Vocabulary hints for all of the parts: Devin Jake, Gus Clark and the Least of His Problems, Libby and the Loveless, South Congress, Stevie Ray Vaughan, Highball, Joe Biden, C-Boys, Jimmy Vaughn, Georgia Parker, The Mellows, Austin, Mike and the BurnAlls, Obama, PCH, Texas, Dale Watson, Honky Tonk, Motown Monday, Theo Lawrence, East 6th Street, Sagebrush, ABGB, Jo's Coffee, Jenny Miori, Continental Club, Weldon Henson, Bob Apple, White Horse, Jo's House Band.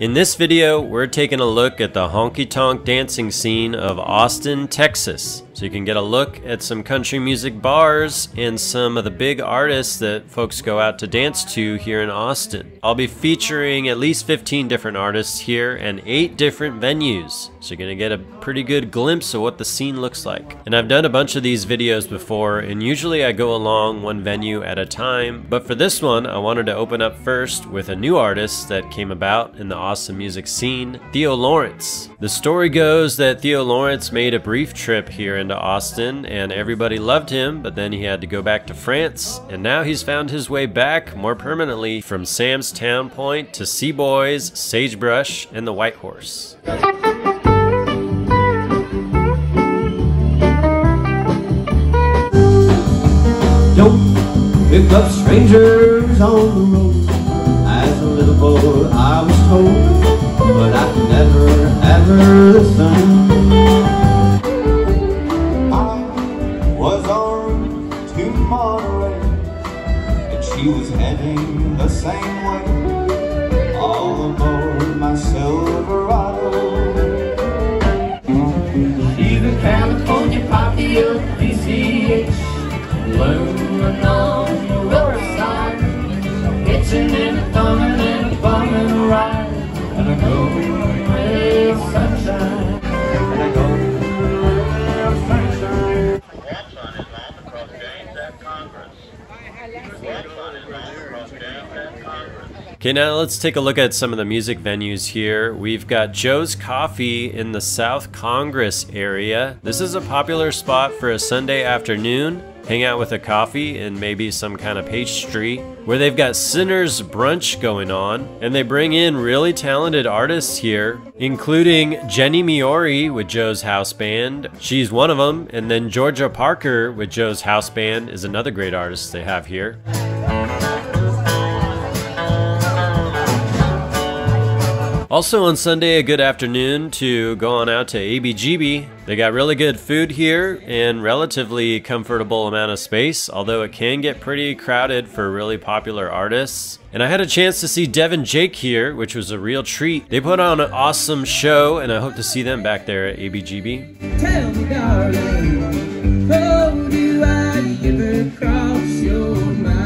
In this video, we're taking a look at the honky-tonk dancing scene of Austin, Texas. So you can get a look at some country music bars and some of the big artists that folks go out to dance to here in Austin. I'll be featuring at least 15 different artists here and 8 different venues. So you're gonna get a pretty good glimpse of what the scene looks like. And I've done a bunch of these videos before, and usually I go along one venue at a time. But for this one, I wanted to open up first with a new artist that came about in the Austin music scene, Theo Lawrence. The story goes that Theo Lawrence made a brief trip here in to Austin and everybody loved him, but then he had to go back to France, and now he's found his way back more permanently from Sam's Town Point to C-Boys, Sagebrush, and the White Horse. Don't pick up strangers on the road. As a little boy I was told, but I never ever listened. He was heading the same way, all aboard my Silverado. She's a California poppy of PCH, blooming on the riverside, hitching and a thumbing and a bumming a ride, and I go with sunshine, and I go with sunshine. Grandson is on across James at Congress. Okay, now let's take a look at some of the music venues here. We've got Jo's Coffee in the South Congress area. This is a popular spot for a Sunday afternoon. Hang out with a coffee and maybe some kind of pastry, where they've got Sinners Brunch going on, and they bring in really talented artists here, including Jenny Miori with Jo's House Band. She's one of them, and then Georgia Parker with Jo's House Band is another great artist they have here. Also on Sunday, a good afternoon to go on out to ABGB. They got really good food here and relatively comfortable amount of space, although it can get pretty crowded for really popular artists. And I had a chance to see Devin Jake here, which was a real treat. They put on an awesome show, and I hope to see them back there at ABGB. Tell me, darling, oh, do I ever cross your mind?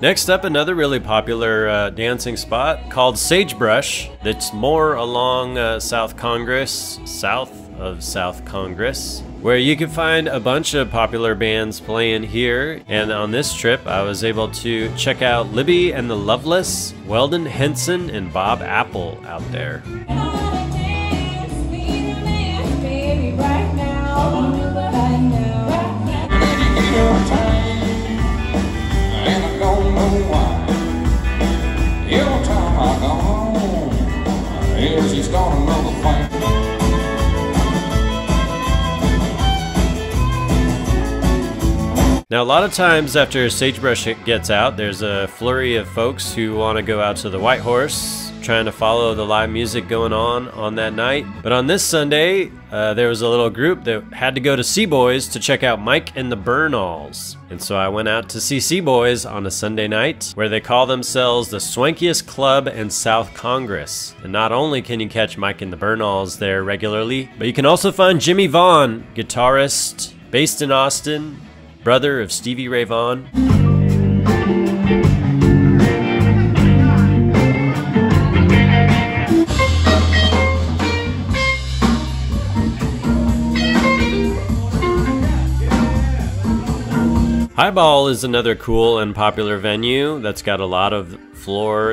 Next up, another really popular dancing spot called Sagebrush that's more along South Congress, south of South Congress, where you can find a bunch of popular bands playing here. And on this trip, I was able to check out Libby and the Loveless, Weldon Henson, and Bob Apple out there. Now, a lot of times after Sagebrush gets out, there's a flurry of folks who want to go out to the White Horse, trying to follow the live music going on that night. But on this Sunday, there was a little group that had to go to C-Boys to check out Mike and the BurnAlls. And so I went out to see C-Boys on a Sunday night, where they call themselves the swankiest club in South Congress. And not only can you catch Mike and the BurnAlls there regularly, but you can also find Jimmy Vaughn, guitarist based in Austin, brother of Stevie Ray Vaughan. Highball is another cool and popular venue that's got a lot of floor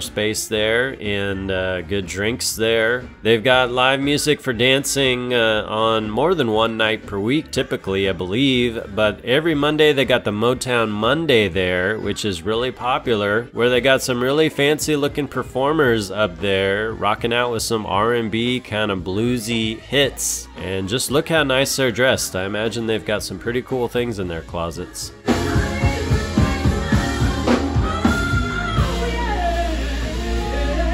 space there, and good drinks there. They've got live music for dancing on more than one night per week, typically, I believe. But every Monday they got the Motown Monday there, which is really popular, where they got some really fancy looking performers up there, rocking out with some R&B kind of bluesy hits. And just look how nice they're dressed. I imagine they've got some pretty cool things in their closets.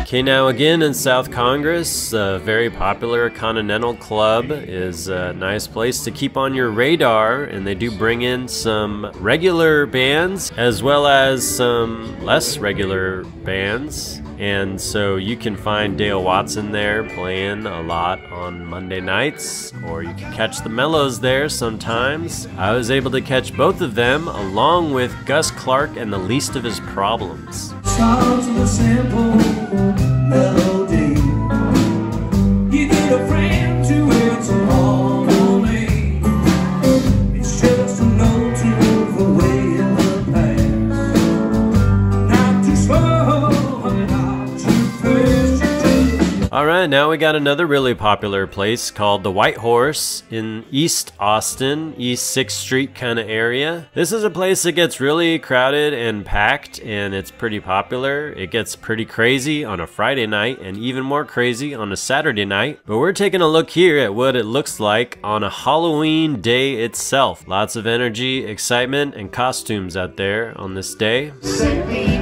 Okay, now again in South Congress, a very popular Continental Club is a nice place to keep on your radar, and they do bring in some regular bands as well as some less regular bands. And so you can find Dale Watson there playing a lot on Monday nights, or you can catch the Mellows there sometimes. I was able to catch both of them along with Gus Clark and the Least of His Problems. Sounds of a simple melody. Give it a friend to its harmony. It's just a note to move away in the past. Not too slow, not too fast. Alright, now we got another really popular place called the White Horse in East Austin, East 6th Street kind of area. This is a place that gets really crowded and packed, and it's pretty popular. It gets pretty crazy on a Friday night and even more crazy on a Saturday night. But we're taking a look here at what it looks like on a Halloween day itself. Lots of energy, excitement, and costumes out there on this day.